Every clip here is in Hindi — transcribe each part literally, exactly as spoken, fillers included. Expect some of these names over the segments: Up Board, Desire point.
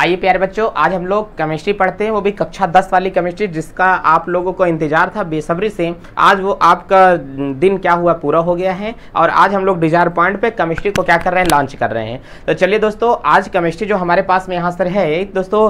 आइए प्यारे बच्चों, आज हम लोग केमिस्ट्री पढ़ते हैं, वो भी कक्षा दस वाली केमिस्ट्री, जिसका आप लोगों को इंतजार था बेसब्री से। आज वो आपका दिन क्या हुआ पूरा हो गया है और आज हम लोग डिजायर पॉइंट पे केमिस्ट्री को क्या कर रहे हैं, लॉन्च कर रहे हैं। तो चलिए दोस्तों, आज केमिस्ट्री जो हमारे पास में यहाँ सर है दोस्तों,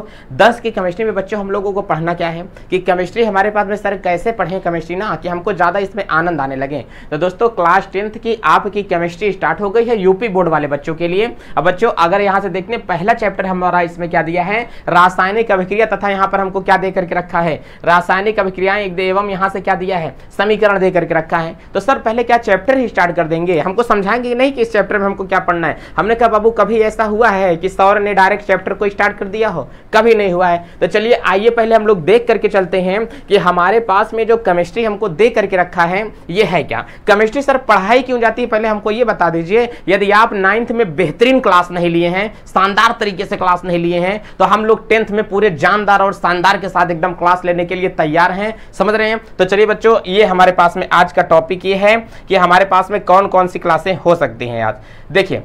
दस की केमिस्ट्री में बच्चों हम लोगों को पढ़ना क्या है कि केमिस्ट्री हमारे पास में सर कैसे पढ़ें केमिस्ट्री ना कि हमको ज़्यादा इसमें आनंद आने लगे। तो दोस्तों क्लास टेंथ की आपकी केमिस्ट्री स्टार्ट हो गई है यूपी बोर्ड वाले बच्चों के लिए। अब बच्चों अगर यहाँ से देखने पहला चैप्टर हमारा इसमें क्या दिया है, रासायनिक अभिक्रिया तथा यहाँ पर हमको क्या दे करके रखा है, रासायनिक अभिक्रियाएं एवं यहाँ से क्या दिया है, समीकरण दे करके रखा है। तो सर पहले क्या चैप्टर ही स्टार्ट कर देंगे, हमको समझाएंगे नहीं कि इस चैप्टर में हमको क्या पढ़ना है। हमने कहा बाबू कभी ऐसा हुआ है कि सौर ने डायरेक्ट चैप्टर को स्टार्ट कर दिया हो, कभी नहीं हुआ है। तो चलिए आइए पहले हम लोग देख करके चलते हैं कि हमारे पास में जो केमिस्ट्री हमको दे करके रखा है ये है क्या। केमिस्ट्री सर पढ़ाई क्यों जाती है पहले हमको ये बता दीजिए। यदि आप नाइन्थ में बेहतरीन क्लास नहीं लिए हैं, शानदार तरीके से क्लास नहीं लिए हैं, तो हम लोग टेंथ में पूरे जानदार और शानदार के साथ एकदम क्लास लेने के लिए तैयार हैं, समझ रहे हैं। तो चलिए बच्चों, ये हमारे पास में आज का टॉपिक ये है कि हमारे पास में कौन कौन सी क्लासें हो सकती हैं। आज देखिए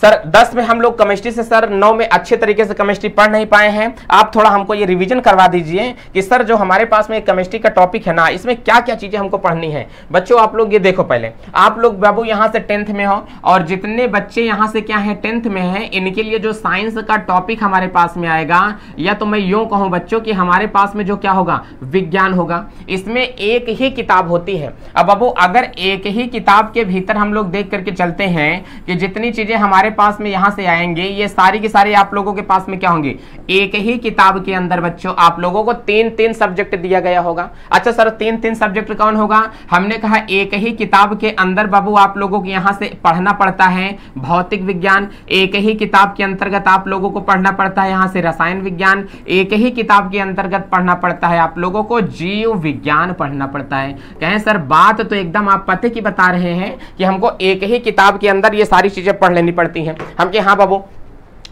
सर दस में हम लोग केमिस्ट्री से सर नौ में अच्छे तरीके से केमिस्ट्री पढ़ नहीं पाए हैं, आप थोड़ा हमको ये रिवीजन करवा दीजिए कि सर जो हमारे पास में केमिस्ट्री का टॉपिक है ना इसमें क्या क्या चीज़ें हमको पढ़नी है। बच्चों आप लोग ये देखो, पहले आप लोग बाबू यहाँ से टेंथ में हो और जितने बच्चे यहाँ से क्या है टेंथ में हैं, इनके लिए जो साइंस का टॉपिक हमारे पास में आएगा, या तो मैं यूँ कहूँ बच्चों कि हमारे पास में जो क्या होगा, विज्ञान होगा। इसमें एक ही किताब होती है। अब बाबू अगर एक ही किताब के भीतर हम लोग देख करके चलते हैं कि जितनी चीज़ें हमारे पास में यहां से आएंगे ये सारी की सारी आप लोगों के पास में क्या होंगे, एक ही किताब के अंदर बच्चों आप लोगों को तीन तीन सब्जेक्ट दिया गया होगा। अच्छा सर तीन तीन सब्जेक्ट कौन होगा, हमने कहा एक ही किताब के अंदर बाबू आप लोगों को यहां से पढ़ना पड़ता है भौतिक विज्ञान, एक ही किताब के अंतर्गत आप लोगों को पढ़ना पड़ता है यहां से रसायन विज्ञान, एक ही किताब के अंतर्गत पढ़ना पड़ता है आप लोगों को जीव विज्ञान पढ़ना पड़ता है। कहें सर बात तो एकदम आप पते की बता रहे हैं कि हमको एक ही किताब के अंदर ये सारी चीजें पढ़ लेनी पड़ती हैं। हम के हाँ बाबू,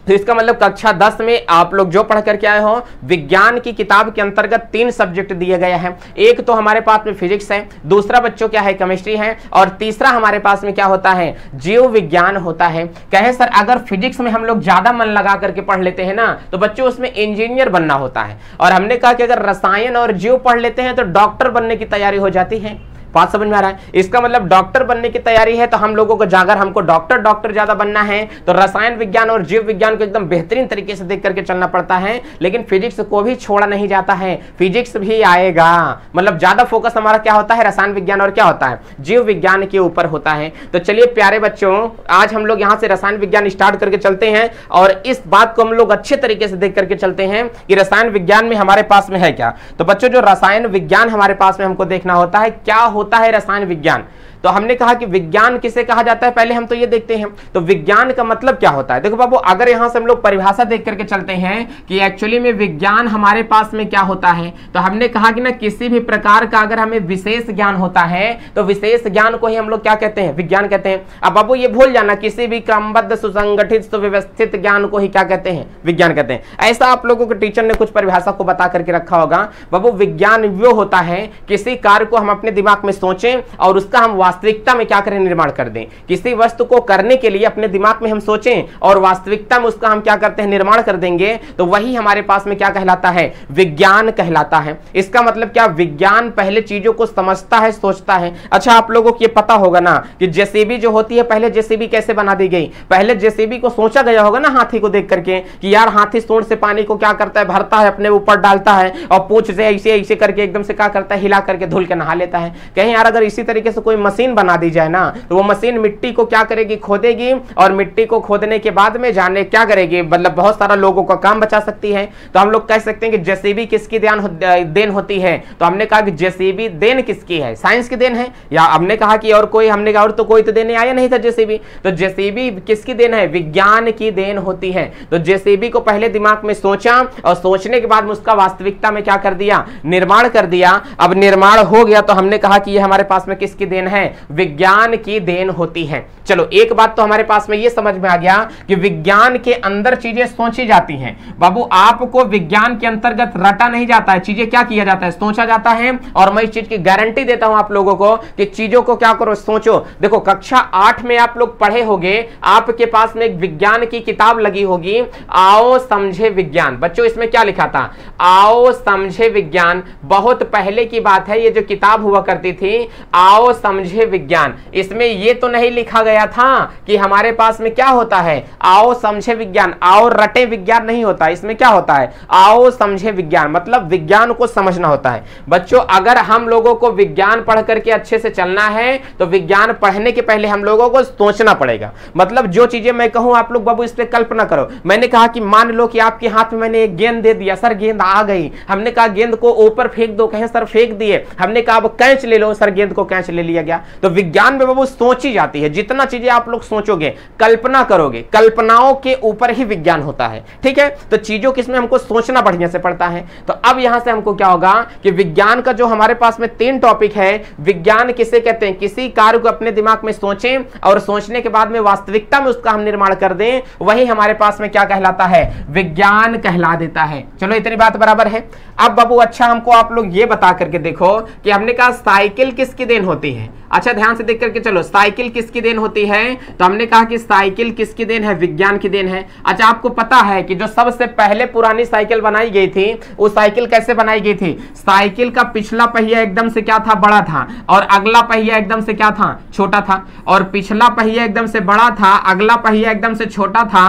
तो इसका मतलब कक्षा दस में आप लोग जो पढ़ करके आए हो विज्ञान की किताब के अंतर्गत तीन सब्जेक्ट दिए गए हैं। एक तो हमारे पास में फिजिक्स है, दूसरा बच्चों क्या है केमिस्ट्री है, और तीसरा हमारे पास में क्या होता है, जीव विज्ञान होता है। कहे सर अगर फिजिक्स में हम लोग ज़्यादा मन लगा करके पढ़ लेते हैं ना तो बच्चों उसमें इंजीनियर बनना होता है, और हमने कहा कि अगर रसायन और जीव पढ़ लेते हैं तो डॉक्टर बनने की तैयारी हो जाती है। बात समझ में आ रहा है, इसका मतलब डॉक्टर बनने की तैयारी है। तो हम लोगों को जाकर हमको डॉक्टर डॉक्टर ज्यादा बनना है तो रसायन विज्ञान और जीव विज्ञान को एकदम बेहतरीन तरीके से देख करके चलना पड़ता है, लेकिन फिजिक्स को भी छोड़ा नहीं जाता है, फिजिक्स भी आएगा। मतलब ज्यादा फोकस हमारा क्या होता है, रसायन विज्ञान और क्या होता है, जीव विज्ञान के ऊपर होता है। तो चलिए प्यारे बच्चों, आज हम लोग यहाँ से रसायन विज्ञान स्टार्ट करके चलते हैं और इस बात को हम लोग अच्छे तरीके से देख करके चलते हैं कि रसायन विज्ञान में हमारे पास में है क्या। तो बच्चों जो रसायन विज्ञान हमारे पास में हमको देखना होता है क्या होता है रसायन विज्ञान। तो हमने कहा कि विज्ञान किसे कहा जाता है पहले हम तो ये देखते हैं। तो विज्ञान का मतलब क्या होता है, देखो बाबू अगर यहाँ से हम लोग परिभाषा देख करके चलते हैं कि एक्चुअली में विज्ञान हमारे पास में क्या होता है, तो हमने कहा कि ना किसी भी प्रकार का अगर हमें विशेष ज्ञान होता है तो विशेष ज्ञान को ही हम लोग क्या कहते हैं, विज्ञान कहते हैं। अब बाबू ये भूल जाना किसी भी क्रमबद्ध सुसंगठित सुव्यवस्थित ज्ञान को ही क्या कहते हैं, विज्ञान कहते हैं। ऐसा आप लोगों के टीचर ने कुछ परिभाषा को बता करके रखा होगा। बाबू विज्ञान वो होता है किसी कार्य को हम अपने दिमाग में सोचें और उसका हम वास्तविकता में क्या करें, निर्माण कर दें। किसी वस्तु को करने के लिए अपने दिमाग में हम सोचें और वास्तविकता में उसका हम क्या करते हैं, निर्माण कर देंगे, तो वही हमारे पास में क्या कहलाता है, विज्ञान कहलाता है। इसका मतलब क्या, विज्ञान पहले चीजों को समझता है, सोचता है। अच्छा आप लोगों को यह पता होगा ना कि जेसीबी जो होती है पहले जेसीबी कैसे बना दी गई, पहले जेसीबी को सोचा गया होगा ना हाथी को देख करके कि यार हाथी सूंड से पानी को क्या करता है, भरता है, अपने ऊपर डालता है और पूंछ से ऐसे ऐसे करके एकदम से क्या करता है, हिला करके धुल के नहा लेता है। कहीं यार अगर इसी तरीके से कोई मशीन बना दी जाए ना तो वो मशीन मिट्टी को क्या करेगी, खोदेगी, और मिट्टी को खोदने के बाद में जाने क्या करेगी, मतलब बहुत सारा लोगों का काम बचा सकती है। तो हम लोग कह सकते हैं कि जेसीबी किसकी देन होती है, तो हमने कहा कि जेसीबी देन किसकी है, साइंस की देन है, या हमने कहा कि और कोई, हमने कहा और तो कोई तो देने आया नहीं था जेसीबी, तो जेसीबी किसकी देन है, विज्ञान की देन होती है। तो जेसीबी को पहले दिमाग में सोचा और सोचने के बाद उसका वास्तविकता में क्या कर दिया, निर्माण कर दिया। अब निर्माण हो गया तो हमने कहा कि ये हमारे पास में किसकी देन है, विज्ञान की देन होती है। चलो एक बात तो हमारे पास में ये समझ में आ गया कि विज्ञान के अंदर चीजें सोची जाती हैं। बाबू आपको विज्ञान के अंतर्गत रटा नहीं जाता है, चीजें क्या किया जाता है, सोचा जाता है। और मैं इस चीज की गारंटी देता हूं आप लोगों को कि चीजों को क्या करो, सोचो। देखो कक्षा आठ में आप लोग पढ़े होंगे, आपके पास में एक विज्ञान की किताब लगी होगी, आओ समझे विज्ञान। बच्चों इसमें क्या लिखा था, आओ समझे विज्ञान। बहुत पहले की बात है, ये जो किताब हुआ करती थी आओ समझे विज्ञान, इसमें ये तो नहीं लिखा गया था कि हमारे पास में क्या होता है आओ समझे विज्ञान, आओ रटे विज्ञान नहीं होता। इसमें क्या होता है आओ समझे विज्ञान, मतलब विज्ञान को समझना होता है। बच्चों अगर हम लोगों को विज्ञान पढ़ करके अच्छे से चलना है तो विज्ञान पढ़ने के पहले हम लोगों को सोचना पड़ेगा। मतलब जो चीजें मैं कहूं आप लोग बाबू इस पे कल्पना करो। मैंने कहा कि मान लो कि आपके हाथ में मैंने एक गेंद दे दिया, सर गेंद आ गई, हमने कहा गेंद को ऊपर फेंक दो, कहें सर फेंक दिए, हमने कहा अब कैच ले लो, सर गेंद को कैच ले लिया गया। तो विज्ञान में बाबू सोची जाती है, जितना चीजें आप लोग सोचोगे कल्पना करोगे, कल्पनाओं के ऊपर ही विज्ञान होता है। ठीक है, तो चीजों किसमें हमको सोचना बढ़िया से पड़ता है। तो अब यहां से हमको क्या होगा कि विज्ञान का जो हमारे पास में तीन टॉपिक है, विज्ञान किसे कहते हैं, किसी कार्य को अपने दिमाग में सोचें और सोचने के बाद में वास्तविकता में उसका हम निर्माण कर दें, वही हमारे पास में क्या कहलाता है, विज्ञान कहला देता है। चलो इतनी बात बराबर है। अब बाबू अच्छा हमको आप लोग ये बता करके देखो कि हमने कहा साइकिल किसकी देन होती है। अच्छा ध्यान से देख करके चलो, साइकिल किसकी देन होती है, तो हमने कहा कि साइकिल किसकी देन है, विज्ञान की देन है। अच्छा आपको पता है कि जो सबसे पहले पुरानी साइकिल बनाई गई थी, वो साइकिल कैसे बनाई गई थी, साइकिल का पिछला पहिया एकदम से क्या था, बड़ा था, और अगला पहिया एकदम से क्या था, छोटा था। और पिछला पहिया एकदम से बड़ा था, अगला पहिया एकदम से छोटा था।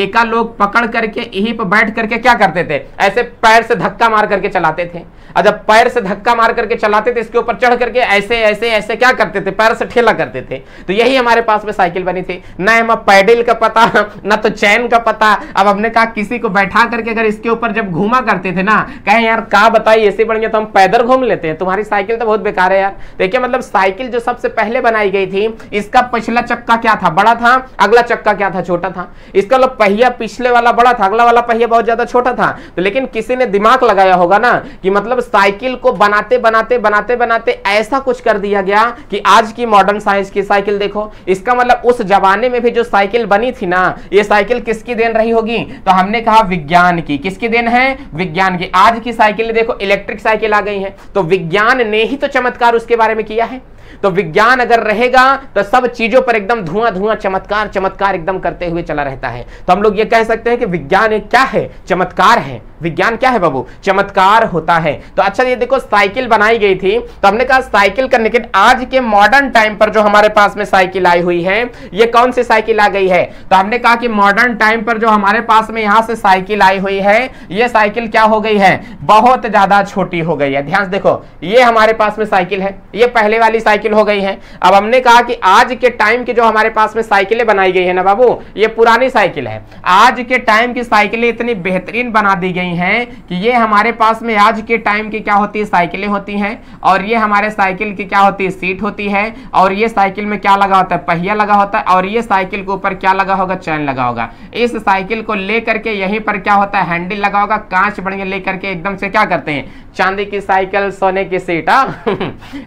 एका लोग पकड़ करके यहीं पर बैठ करके क्या करते थे, ऐसे पैर से धक्का मार करके चलाते थे। और जब पैर से धक्का मार करके चलाते थे, इसके ऊपर चढ़ करके ऐसे ऐसे ऐसे क्या करते थे, पैर से ठेला करते थे। तो यही हमारे पास में साइकिल बनी थी ना। हम पैडल का पता ना तो चैन का पता। अब हमने कहा किसी को बैठा करके अगर इसके ऊपर जब घूमा करते थे ना, कहे यार का बताइए ऐसे बढ़िया तो हम पैदल घूम लेते हैं, तुम्हारी साइकिल तो बहुत बेकार है यार। देखिए मतलब साइकिल जो सबसे पहले बनाई गई थी, इसका पिछला चक्का क्या था, बड़ा था, अगला चक्का क्या था, छोटा था। इसका मतलब पहिया पिछले वाला बड़ा था, अगला वाला पहिया बहुत ज्यादा छोटा था। तो लेकिन किसी ने दिमाग लगाया होगा ना कि मतलब साइकिल को बनाते बनाते बनाते बनाते ऐसा कुछ कर दिया गया कि आज की मॉडर्न साइंस की साइकिल देखो। इसका मतलब उस जमाने में भी जो साइकिल बनी थी ना, ये साइकिल किसकी देन रही होगी, तो हमने कहा विज्ञान की। किसकी देन है, विज्ञान की। आज की साइकिल देखो, इलेक्ट्रिक साइकिल आ गई है, तो विज्ञान ने ही तो चमत्कार उसके बारे में किया है। तो विज्ञान अगर रहेगा तो सब चीजों पर एकदम धुआं धुआं चमत्कार चमत्कार एकदम करते हुए चला रहता है। तो हम लोग ये कह सकते हैं कि विज्ञान क्या है, चमत्कार है। विज्ञान क्या है बाबू, चमत्कार होता है। तो अच्छा ये देखो साइकिल बनाई गई थी, तो हमने कहा साइकिल का। लेकिन आज के मॉडर्न टाइम पर जो हमारे पास में साइकिल आई हुई है, ये कौन सी साइकिल आ गई है, तो हमने कहा कि मॉडर्न टाइम पर जो हमारे पास में यहां से साइकिल आई हुई है, ये साइकिल क्या हो गई है, बहुत ज्यादा छोटी हो गई है। ध्यान से देखो, ये हमारे पास में साइकिल है, ये पहले वाली साइकिल हो गई है। अब हमने कहा कि आज के टाइम की जो हमारे पास में साइकिलें बनाई गई है ना बाबू, ये पुरानी साइकिल है। आज के टाइम की साइकिलें इतनी बेहतरीन बना दी गई हैं कि ये हमारे पास में आज के टाइम की क्या होती है, साइकिलें होती हैं। और ये हमारे साइकिल की क्या होती है, सीट होती है। और ये साइकिल में क्या लगा होता है, पहिया लगा होता है। और ये साइकिल के ऊपर क्या लगा होगा, चैन लगा होगा। इस साइकिल को लेकर के यहीं पर क्या होता है, हैंडल लगा होगा, कांच बढ़िया लेकर के एकदम से क्या करते हैं, चांदी की साइकिल, सोने की सीट।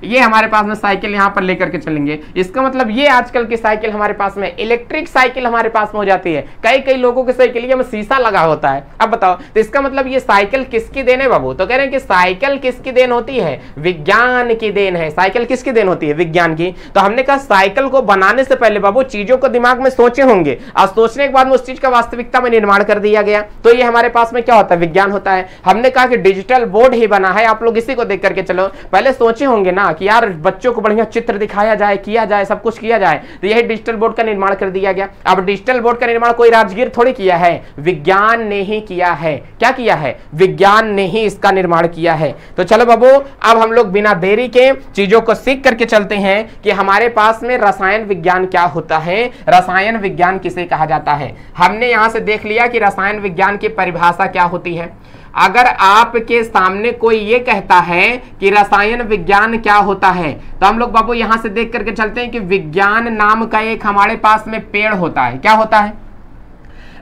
ये हमारे पास में साइकिल यहां पर लेकर के चलेंगे। इसका मतलब ये आजकल की साइकिल हमारे पास में इलेक्ट्रिक साइकिल हमारे पास में हो जाती है। कई कई लोगों की साइकिल में शीशा लगा होता है। अब बताओ, तो इसका मतलब ये साइकिल किसकी देन है बाबू, तो कह रहे हैं कि साइकिल किसकी देन होती है, विज्ञान की देन है। साइकिल किसकी देन होती है, विज्ञान की। तो हमने कहा साइकिल को बनाने से पहले बाबू चीजों को दिमाग में सोचे होंगे, और सोचने के बाद उस चीज का वास्तविकता में निर्माण कर दिया गया। तो ये हमारे पास में क्या होता है, विज्ञान होता है। हमने कहा कि डिजिटल बोर्ड ही बना है, आप लोग इसी को देख करके चलो। पहले सोचे होंगे ना कि यार बच्चों को बढ़िया चित्र दिखाया जाए, किया जाए, सब कुछ किया जाए, तो यही डिजिटल बोर्ड का निर्माण कर दिया गया। अब डिजिटल बोर्ड का निर्माण कोई राजगीर थोड़ी किया है, विज्ञान ने ही किया है। क्या किया है, विज्ञान ने ही इसका निर्माण किया है। तो चलो बाबू अब हम लोग बिना देरी के चीजों को सीख करके चलते हैं कि हमारे पास में रसायन विज्ञान क्या होता है, रसायन विज्ञान किसे कहा जाता है। हमने यहां से देख लिया कि रसायन विज्ञान की परिभाषा क्या होती है। अगर आपके सामने कोई ये कहता है कि रसायन विज्ञान क्या होता है, तो हम लोग बाबू यहां से देख करके चलते हैं कि विज्ञान नाम का एक हमारे पास में पेड़ होता है। क्या होता है,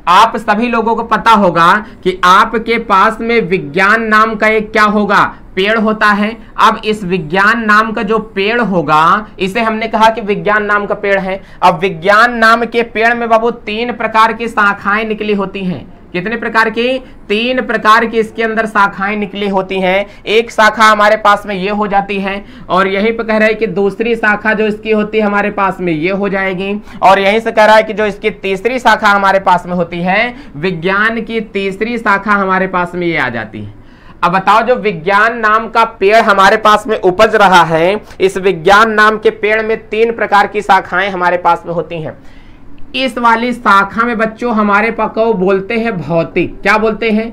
आप सभी लोगों को पता होगा कि आपके पास में विज्ञान नाम का एक क्या होगा, पेड़ होता है। अब इस विज्ञान नाम का जो पेड़ होगा इसे हमने कहा कि विज्ञान नाम का पेड़ है। अब विज्ञान नाम के पेड़ में बाबू तीन प्रकार की शाखाएं निकली होती हैं। कितने प्रकार की? तीन प्रकार की इसके अंदर शाखाएं निकली होती हैं। एक शाखा हमारे पास में ये हो जाती है और यहीं पर कह रहा है कि दूसरी शाखा जो इसकी होती है हमारे पास में ये हो जाएगी, और यहीं से कह रहा है कि जो इसकी तीसरी शाखा हमारे पास में होती है, विज्ञान की तीसरी शाखा हमारे पास में ये आ जाती है। अब बताओ जो विज्ञान नाम का पेड़ हमारे पास में उपज रहा है, इस विज्ञान नाम के पेड़ में तीन प्रकार की शाखाएं हमारे पास में होती हैं। इस वाली शाखा में बच्चों हमारे पास को बोलते हैं भौतिक। क्या बोलते हैं?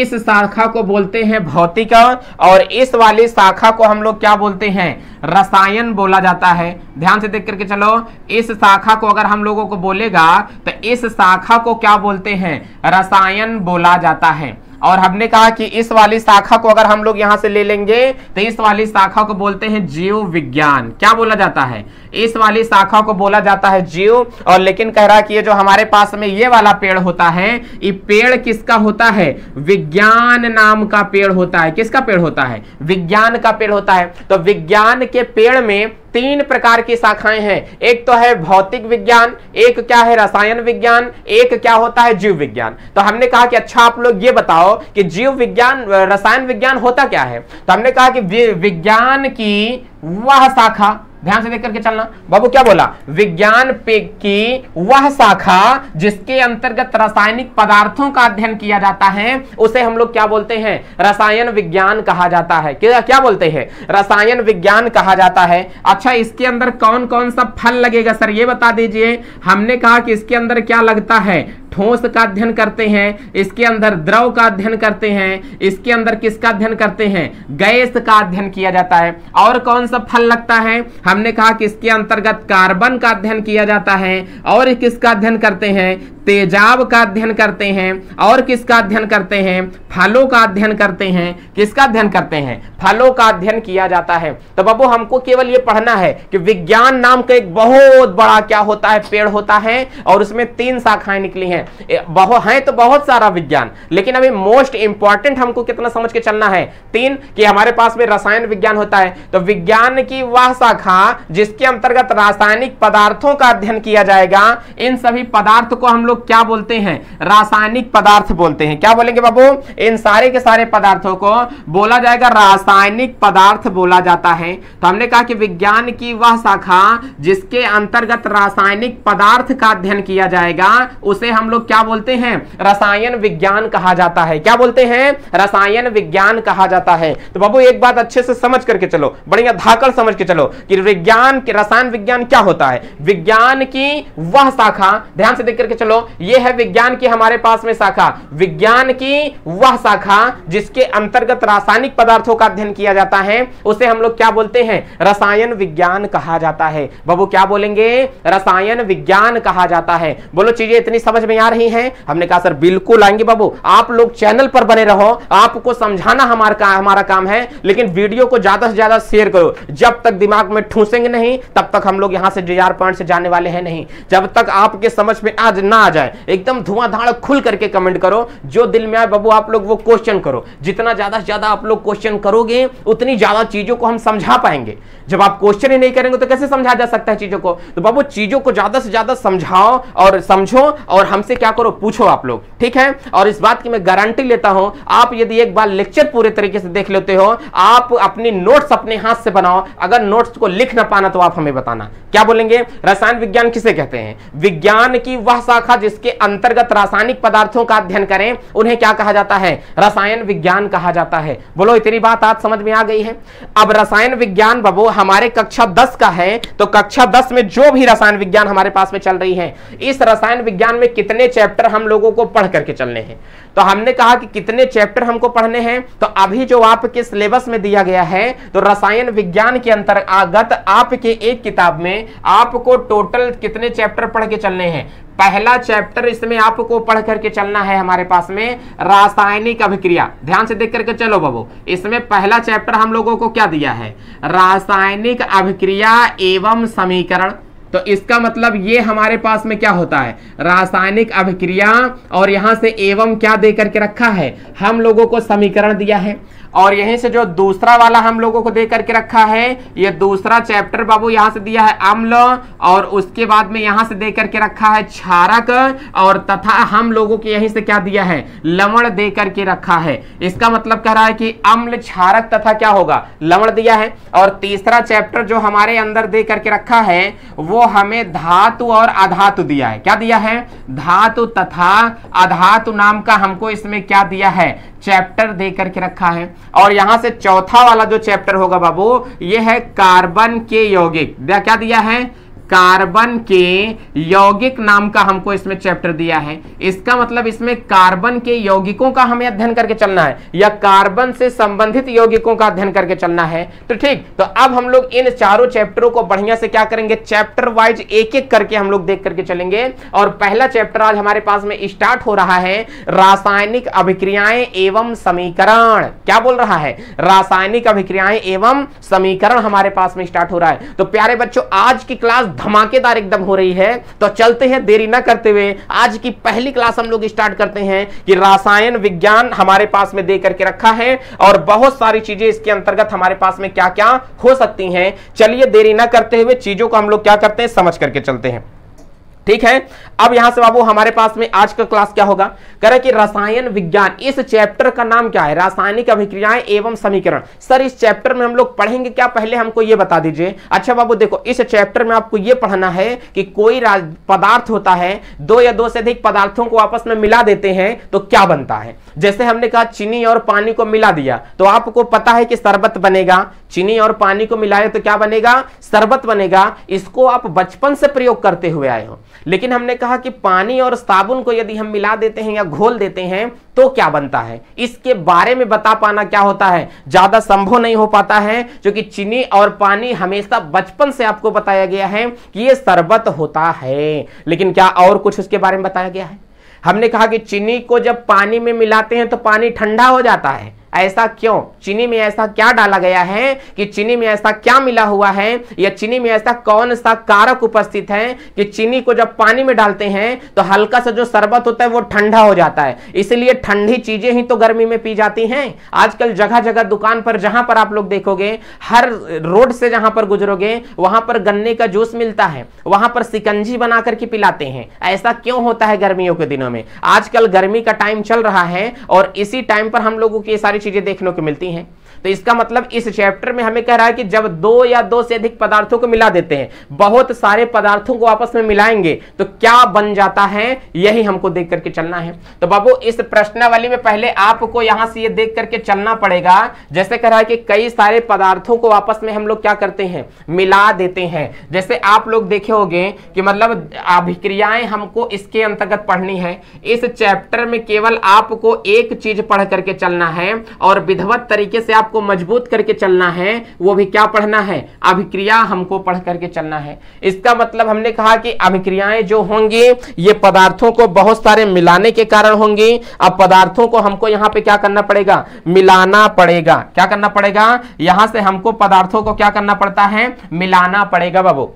इस शाखा को बोलते हैं भौतिक, और इस वाली शाखा को हम लोग क्या बोलते हैं? रसायन बोला जाता है। ध्यान से देख करके चलो, इस शाखा को अगर हम लोगों को बोलेगा तो इस शाखा को क्या बोलते हैं? रसायन बोला जाता है। और हमने कहा कि इस वाली शाखा को अगर हम लोग यहां से ले लेंगे तो इस वाली शाखा को बोलते हैं जीव विज्ञान। क्या बोला जाता है? इस वाली शाखा को बोला जाता है जीव। और लेकिन कह रहा कि ये जो हमारे पास में ये वाला पेड़ होता है, ये पेड़ किसका होता है? विज्ञान नाम का पेड़ होता है। किसका पेड़ होता है? विज्ञान का पेड़ होता है। तो विज्ञान के पेड़ में तीन प्रकार की शाखाएं हैं। एक तो है भौतिक विज्ञान, एक क्या है? रसायन विज्ञान, एक क्या होता है? जीव विज्ञान। तो हमने कहा कि अच्छा आप लोग ये बताओ कि जीव विज्ञान रसायन विज्ञान होता क्या है? तो हमने कहा कि विज्ञान की वह शाखा, ध्यान से देख करके चलना बाबू, क्या बोला? विज्ञान पे की वह शाखा जिसके अंतर्गत रासायनिक पदार्थों का अध्ययन किया जाता है उसे हम लोग क्या बोलते हैं? रसायन विज्ञान कहा जाता है। क्या क्या बोलते हैं? रसायन विज्ञान कहा जाता है। अच्छा, इसके अंदर कौन कौन सा फल लगेगा सर ये बता दीजिए। हमने कहा कि इसके अंदर क्या लगता है? ठोस का अध्ययन करते हैं, इसके अंदर द्रव का अध्ययन करते हैं, इसके अंदर किसका अध्ययन करते हैं? गैस का अध्ययन किया जाता है। और कौन सा फल लगता है? हमने कहा कि इसके अंतर्गत कार्बन का अध्ययन किया जाता है, और किसका अध्ययन करते हैं? तेजाब का अध्ययन करते हैं, और किसका अध्ययन करते हैं? फलों का अध्ययन करते हैं। किसका अध्ययन करते हैं? फलों का अध्ययन किया जाता है। तो बाबू हमको केवल ये पढ़ना है कि विज्ञान नाम का एक बहुत बड़ा क्या होता है? पेड़ होता है, और उसमें तीन शाखाएं निकली हैं। बहुत है तो बहुत सारा विज्ञान, लेकिन अभी मोस्ट इंपॉर्टेंट हमको कितना समझ के चलना है? तीन, कि हमारे पास में रसायन विज्ञान होता है। तो विज्ञान की वह शाखा जिसके अंतर्गत रासायनिक पदार्थों का अध्ययन किया जाएगा, इन सभी पदार्थ को हम लोग क्या बोलते हैं? रासायनिक पदार्थ बोलते हैं। क्या बोलेंगे बाबू? इन सारे के सारे पदार्थों को बोला जाएगा रासायनिक पदार्थ बोला जाता है। तो हमने कहा कि विज्ञान की वह शाखा जिसके अंतर्गत रासायनिक पदार्थ का अध्ययन किया जाएगा उसे हम लोग क्या बोलते हैं? रसायन विज्ञान कहा जाता है। क्या बोलते हैं? रसायन विज्ञान कहा जाता है। तो बाबू एक बात अच्छे से समझ करके चलो, बढ़िया धाकड़ समझ के चलो कि विज्ञान के रसायन विज्ञान क्या होता है। विज्ञान की वह शाखा, ध्यान से देख करके चलो, ये है विज्ञान की हमारे पास में शाखा, विज्ञान की वह शाखा जिसके अंतर्गत रासायनिक पदार्थों का अध्ययन किया जाता है उसे हम लोग क्या बोलते हैं? रसायन विज्ञान कहा जाता है। बाबू क्या बोलेंगे? रसायन विज्ञान कहा जाता है। बोलो चीजें इतनी समझ में आ रही हैं? हमने कहा सर बिल्कुल आएंगे बाबू, आप लोग चैनल पर बने रहो, आपको समझाना हमारा हमारा काम है, लेकिन वीडियो को ज्यादा से ज्यादा शेयर करो। जब तक दिमाग में ठूसेंगे नहीं तब तक हम लोग यहां से डिजायर पॉइंट से जाने वाले हैं नहीं। जब तक आपके समझ में आज ना आ जाए, एकदम धुआंधार खुल करके कमेंट करो, जो दिल में आए बाबू आप लोग वो क्वेश्चन करो। जितना ज्यादा से ज्यादा आप लोग क्वेश्चन करोगे उतनी ज्यादा चीजों को हम समझा पाएंगे। जब आप क्वेश्चन ही नहीं करेंगे तो कैसे समझा जा सकता है चीजों को? तो बाबू चीजों को ज्यादा से ज्यादा समझाओ और समझो, और हमसे क्या करो? पूछो आप लोग, ठीक है? और इस बात की मैं गारंटी लेता हूं, आप यदि एक बार लेक्चर पूरे तरीके से देख लेते हो, आप अपनी नोट्स अपने हाथ से बनाओ। अगर नोट्स को लिख ना पाना तो आप हमें बताना। क्या बोलेंगे? रसायन विज्ञान किसे कहते हैं? विज्ञान की वह शाखा जिसके अंतर्गत रासायनिक पदार्थों का अध्ययन करें उन्हें क्या कहा जाता है? रसायन विज्ञान कहा जाता है। बोलो इतनी बात आज समझ में आ गई है। अब रसायन विज्ञान बाबू हमारे कक्षा दस का है, तो कक्षा दस में जो भी रसायन विज्ञान हमारे पास में चल रही है, इस रसायन विज्ञान में कितने चैप्टर हम लोगों को पढ़ करके चलने हैं? तो हमने कहा कि कितने चैप्टर हमको पढ़ने हैं, तो अभी जो आपके सिलेबस में दिया गया है, तो रसायन विज्ञान के अंतर्गत आपके एक किताब में आपको टोटल कितने चैप्टर पढ़ के चलने हैं? पहला चैप्टर इसमें आपको पढ़ करके चलना है हमारे पास में रासायनिक अभिक्रिया। ध्यान से देख करके चलो बाबू, इसमें पहला चैप्टर हम लोगों को क्या दिया है? रासायनिक अभिक्रिया एवं समीकरण। तो इसका मतलब ये हमारे पास में क्या होता है, रासायनिक अभिक्रिया। और यहाँ से एवं क्या दे करके रखा है, हम लोगों को समीकरण दिया है। और यहीं से जो दूसरा वाला हम लोगों को दे करके रखा है, ये दूसरा चैप्टर बाबू यहाँ से दिया है अम्ल, और उसके बाद में यहाँ से दे करके रखा है क्षारक, और तथा हम लोगों के यहीं से क्या दिया है, लवण दे करके रखा है। इसका मतलब कह रहा है कि अम्ल, क्षारक तथा क्या होगा, लवण दिया है। और तीसरा चैप्टर जो हमारे अंदर दे करके रखा है वो हमें धातु और अधातु दिया है। क्या दिया है, धातु तथा अधातु नाम का हमको इसमें क्या दिया है, चैप्टर दे करके रखा है। और यहां से चौथा वाला जो चैप्टर होगा बाबू ये है कार्बन के यौगिक। क्या दिया है, कार्बन के यौगिक नाम का हमको इसमें चैप्टर दिया है। इसका मतलब इसमें कार्बन के यौगिकों का हमें अध्ययन करके चलना है या कार्बन से संबंधित यौगिकों का अध्ययन करके चलना है। तो ठीक, तो अब हम लोग इन चारों चैप्टरों को बढ़िया से क्या करेंगे, चैप्टर वाइज एक एक करके हम लोग देख करके चलेंगे। और पहला चैप्टर आज हमारे पास में स्टार्ट हो रहा है रासायनिक अभिक्रियाएं एवं समीकरण। क्या बोल रहा है, रासायनिक अभिक्रियाएं एवं समीकरण हमारे पास में स्टार्ट हो रहा है। तो प्यारे बच्चों आज की क्लास धमाकेदार एकदम हो रही है, तो चलते हैं देरी ना करते हुए आज की पहली क्लास हम लोग स्टार्ट करते हैं कि रसायन विज्ञान हमारे पास में दे करके रखा है और बहुत सारी चीजें इसके अंतर्गत हमारे पास में क्या क्या हो सकती हैं। चलिए देरी ना करते हुए चीजों को हम लोग क्या करते हैं, समझ करके चलते हैं। ठीक है, अब यहां से बाबू हमारे पास में आज का क्लास क्या होगा, कह रहे कि रसायन विज्ञान, इस चैप्टर का नाम क्या है, रासायनिक अभिक्रियाएं एवं समीकरण। सर इस चैप्टर में हम लोग पढ़ेंगे क्या, पहले हमको ये बता दीजिए। अच्छा बाबू देखो, इस चैप्टर में आपको ये पढ़ना है कि कोई पदार्थ होता है, दो या दो से अधिक पदार्थों को आपस में मिला देते हैं तो क्या बनता है। जैसे हमने कहा चीनी और पानी को मिला दिया तो आपको पता है कि शरबत बनेगा। चीनी और पानी को मिलाया तो क्या बनेगा, शरबत बनेगा। इसको आप बचपन से प्रयोग करते हुए आए हो। लेकिन हमने कहा कि पानी और साबुन को यदि हम मिला देते हैं या घोल देते हैं तो क्या बनता है, इसके बारे में बता पाना क्या होता है, ज्यादा संभव नहीं हो पाता है, क्योंकि चीनी और पानी हमेशा बचपन से आपको बताया गया है कि ये शरबत होता है। लेकिन क्या और कुछ उसके बारे में बताया गया है? हमने कहा कि चीनी को जब पानी में मिलाते हैं तो पानी ठंडा हो जाता है, ऐसा क्यों, चीनी में ऐसा क्या डाला गया है, कि चीनी में ऐसा क्या मिला हुआ है, या चीनी में ऐसा कौन सा कारक उपस्थित है कि चीनी को जब पानी में डालते हैं तो हल्का सा जो शरबत होता है वो ठंडा हो जाता है। इसलिए ठंडी चीजें ही तो गर्मी में पी जाती हैं। आजकल जगह जगह दुकान पर जहां पर आप लोग देखोगे, हर रोड से जहां पर गुजरोगे वहां पर गन्ने का जूस मिलता है, वहां पर शिकंजी बना करके पिलाते हैं। ऐसा क्यों होता है गर्मियों के दिनों में? आजकल गर्मी का टाइम चल रहा है और इसी टाइम पर हम लोगों की सारी चीजें देखने को मिलती हैं। तो इसका मतलब इस चैप्टर में हमें कह रहा है कि जब दो या दो से अधिक पदार्थों को मिला देते हैं, बहुत सारे पदार्थों को आपस में मिलाएंगे तो क्या बन जाता है, यही हमको देख करके चलना है। तो बाबू इस प्रश्नावली में पहले आपको यहां से ये देख करके चलना पड़ेगा, जैसे कह रहा है कि कई सारे पदार्थों को आपस में हम लोग क्या करते हैं, मिला देते हैं। जैसे आप लोग देखे होंगे कि मतलब अभिक्रियाएं हमको इसके अंतर्गत पढ़नी है। इस चैप्टर में केवल आपको एक चीज पढ़ करके चलना है और विधिवत तरीके से आप को मजबूत करके चलना है, वो भी क्या पढ़ना है, अभिक्रिया हमको पढ़ करके चलना है। इसका मतलब हमने कहा कि अभिक्रियाएं जो होंगी ये पदार्थों को बहुत सारे मिलाने के कारण होंगी। अब पदार्थों को हमको यहां पे क्या करना पड़ेगा, मिलाना पड़ेगा। क्या करना पड़ेगा, यहां से हमको पदार्थों को क्या करना पड़ता है, मिलाना पड़ेगा बाबू।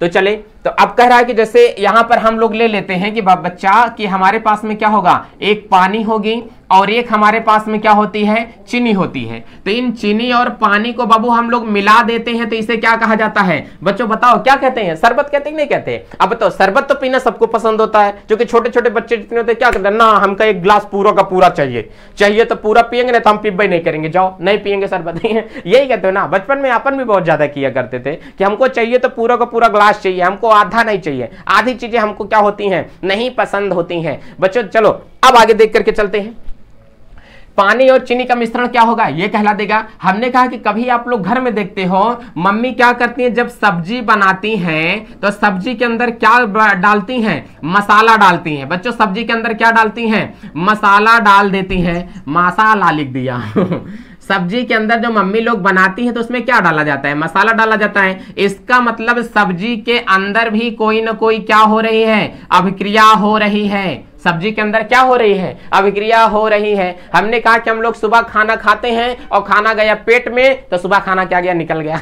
तो चले, तो अब कह रहा है कि जैसे यहां पर हम लोग ले लेते हैं कि बच्चा कि हमारे पास में क्या होगा, एक पानी होगी और एक हमारे पास में क्या होती है, चीनी होती है। तो इन चीनी और पानी को बाबू हम लोग मिला देते हैं तो इसे क्या कहा जाता है बच्चों, बताओ क्या कहते हैं, शरबत कहते हैं नहीं कहते? अब बताओ, शरबत तो पीना सबको पसंद होता है, क्योंकि छोटे छोटे बच्चे जितने होते हैं क्या कहते हैं ना, हमका एक ग्लास पूरा का पूरा चाहिए, चाहिए तो पूरा पियेंगे ना तो हम पीबा ही नहीं करेंगे, जाओ नहीं पियेंगे शरबत, यही कहते हो ना। बचपन में अपन भी बहुत ज्यादा किया करते थे कि हमको चाहिए तो पूरा का पूरा ग्लास चाहिए, हमको आधा नहीं चाहिए। आधी चीजें हमको क्या होती हैं, नहीं पसंद होती हैं बच्चों। चलो अब आगे देख करके चलते हैं, पानी और चीनी का मिश्रण क्या होगा, ये कहला देगा। हमने कहा कि कभी आप लोग घर में देखते हो मम्मी क्या करती हैं, जब सब्जी बनाती हैं तो सब्जी के अंदर क्या डालती हैं, मसाला डालती हैं। बच्चों सब्जी के अंदर क्या डालती हैं, मसाला डाल देती हैं, मसाला लिख दिया सब्जी के अंदर जो मम्मी लोग बनाती हैं तो उसमें क्या डाला जाता है, मसाला डाला जाता है। इसका मतलब सब्जी के अंदर भी कोई ना कोई क्या हो रही है, अभिक्रिया हो रही है। सब्जी के अंदर क्या हो रही है, अभिक्रिया हो रही है। हमने कहा कि हम लोग सुबह खाना खाते हैं और खाना गया पेट में, तो सुबह खाना क्या गया, निकल गया।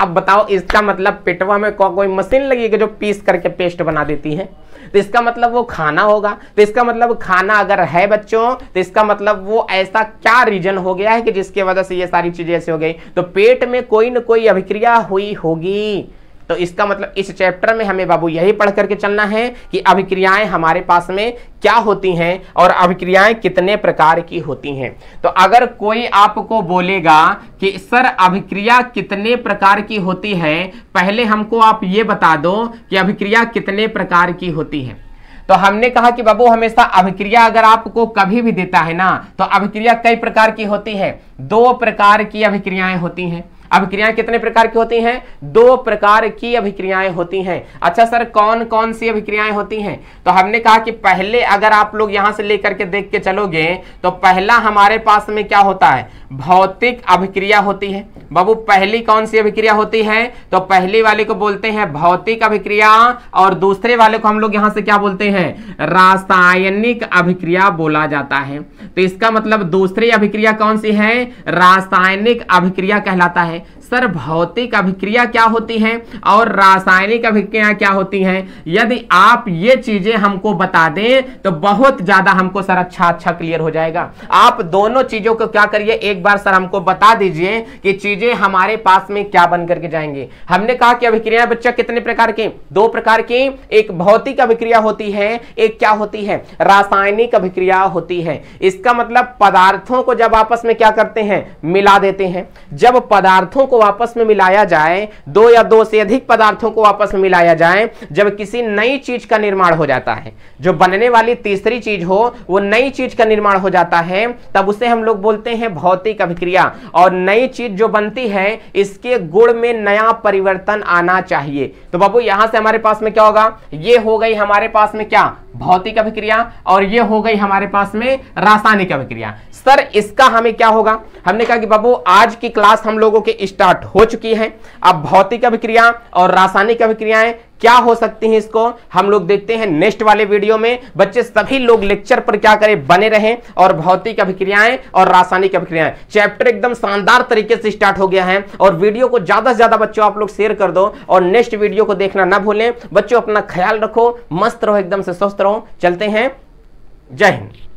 अब बताओ इसका मतलब पेटवा में को, कोई मशीन लगी है जो पीस करके पेस्ट बना देती है, तो इसका मतलब वो खाना होगा। तो इसका मतलब खाना अगर है बच्चों, तो इसका मतलब वो ऐसा क्या रीजन हो गया है कि जिसकी वजह से ये सारी चीजें ऐसी हो गई। तो पेट में कोई ना कोई अभिक्रिया हुई होगी। तो इसका मतलब इस चैप्टर में हमें बाबू यही पढ़ करके चलना है कि अभिक्रियाएं हमारे पास में क्या होती हैं और अभिक्रियाएं कितने प्रकार की होती हैं। तो अगर कोई आपको बोलेगा कि सर अभिक्रिया कितने प्रकार की होती है, पहले हमको आप ये बता दो कि अभिक्रिया कितने प्रकार की होती है। तो हमने कहा कि बाबू हमेशा अभिक्रिया अगर आपको कभी भी देता है ना, तो अभिक्रिया कई प्रकार की होती है। दो प्रकार की अभिक्रियाएं होती हैं। अभिक्रियाएं कितने प्रकार की होती हैं, दो प्रकार की अभिक्रियाएं होती हैं। अच्छा सर कौन कौन सी अभिक्रियाएं होती हैं, तो हमने कहा कि पहले अगर आप लोग यहां से लेकर के देख के चलोगे तो पहला हमारे पास में क्या होता है, भौतिक अभिक्रिया होती है। बाबू पहली कौन सी अभिक्रिया होती है, तो पहली वाले को बोलते हैं भौतिक अभिक्रिया और दूसरे वाले को हम लोग यहां से क्या बोलते हैं, रासायनिक अभिक्रिया बोला जाता है। तो इसका मतलब दूसरी अभिक्रिया कौन सी है, रासायनिक अभिक्रिया कहलाता है। सर भौतिक अभिक्रिया क्या होती है और रासायनिक अभिक्रिया क्या होती है, यदि आप ये चीजें हमको बता दें तो बहुत ज्यादा हमको सर अच्छा अच्छा क्लियर हो जाएगा। आप दोनों चीजों को क्या करिए, एक बार सर हमको बता दीजिए कि चीजें हमारे पास में क्या बन करके जाएंगे। हमने कहा कि अभिक्रियाएं बच्चा कितने प्रकार की, दो प्रकार की, एक भौतिक अभिक्रिया होती है, एक क्या होती है, रासायनिक अभिक्रिया होती है। इसका मतलब पदार्थों को जब आपस में क्या करते हैं, मिला देते हैं। जब पदार्थ को आपस में मिलाया जाए, दो या दो से अधिक पदार्थों को आपस में मिलाया जाए, जब किसी नई चीज का निर्माण हो जाता है, जो बनने वाली तीसरी चीज हो वो नई चीज का निर्माण हो जाता है, तब उसे हम लोग बोलते हैं भौतिक अभिक्रिया। और नई चीज जो बनती है इसके गुण में नया परिवर्तन आना चाहिए। तो बाबू यहां से हमारे पास में क्या होगा, ये हो गई हमारे पास में क्या, भौतिक अभिक्रिया और ये हो गई हमारे पास में रासायनिक अभिक्रिया। सर इसका हमें क्या होगा, हमने कहा कि बाबू आज की क्लास हम लोगों के स्टार्ट हो चुकी है। अब भौतिक अभिक्रिया और रासायनिक अभिक्रियाएं क्या हो सकती हैं, इसको हम लोग देखते हैं नेक्स्ट वाले वीडियो में। बच्चे सभी लोग लेक्चर पर क्या करें, बने रहें और भौतिक अभिक्रियाएं और रासायनिक अभिक्रियाएं, चैप्टर एकदम शानदार तरीके से स्टार्ट हो गया है। और वीडियो को ज्यादा से ज्यादा बच्चों आप लोग शेयर कर दो और नेक्स्ट वीडियो को देखना ना भूलें। बच्चों अपना ख्याल रखो, मस्त रहो, एकदम से स्वस्थ रहो। चलते हैं, जय हिंद।